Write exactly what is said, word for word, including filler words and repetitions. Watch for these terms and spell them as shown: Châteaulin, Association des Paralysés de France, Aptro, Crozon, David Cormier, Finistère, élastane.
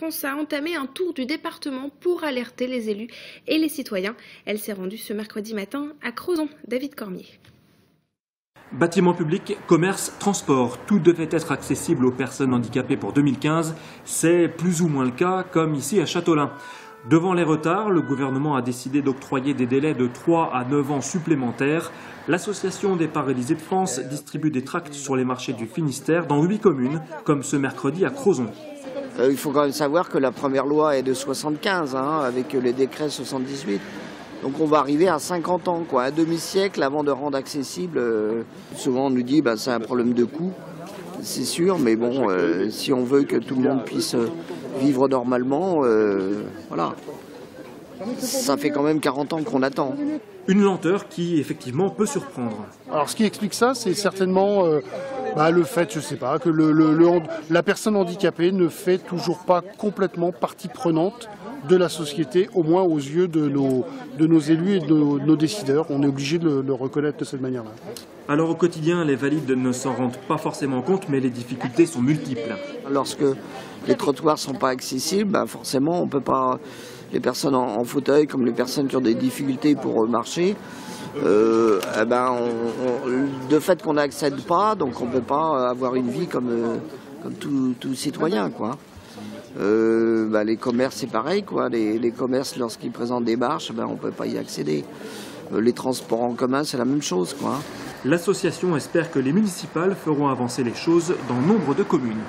France a entamé un tour du département pour alerter les élus et les citoyens. Elle s'est rendue ce mercredi matin à Crozon. David Cormier. Bâtiments publics, commerce, transport, tout devait être accessible aux personnes handicapées pour deux mille quinze. C'est plus ou moins le cas, comme ici à Châteaulin. Devant les retards, le gouvernement a décidé d'octroyer des délais de trois à neuf ans supplémentaires. L'Association des Paralysés de France distribue des tracts sur les marchés du Finistère dans huit communes, comme ce mercredi à Crozon. Euh, il faut quand même savoir que la première loi est de soixante-quinze, hein, avec les décrets soixante-dix-huit. Donc on va arriver à cinquante ans, quoi, un demi-siècle avant de rendre accessible. Euh, souvent on nous dit bah, c'est un problème de coût, c'est sûr, mais bon, euh, si on veut que tout le monde puisse vivre normalement, euh, voilà, ça fait quand même quarante ans qu'on attend. Une lenteur qui effectivement peut surprendre. Alors ce qui explique ça, c'est certainement euh, bah, le fait, je sais pas, que le, le, le, la personne handicapée ne fait toujours pas complètement partie prenante de la société, au moins aux yeux de nos, de nos élus et de nos, de nos décideurs. On est obligé de le, de le reconnaître de cette manière-là. Alors au quotidien, les valides ne s'en rendent pas forcément compte, mais les difficultés sont multiples. Lorsque les trottoirs ne sont pas accessibles, bah forcément, on peut pas. Les personnes en, en fauteuil, comme les personnes qui ont des difficultés pour marcher, euh, eh ben on, on, de fait qu'on n'accède pas, donc on ne peut pas avoir une vie comme, euh, comme tout, tout citoyen, quoi. Euh, bah les commerces, c'est pareil, quoi. Les, les commerces, lorsqu'ils présentent des marches, ben on ne peut pas y accéder. Euh, les transports en commun, c'est la même chose, quoi. L'association espère que les municipales feront avancer les choses dans nombre de communes.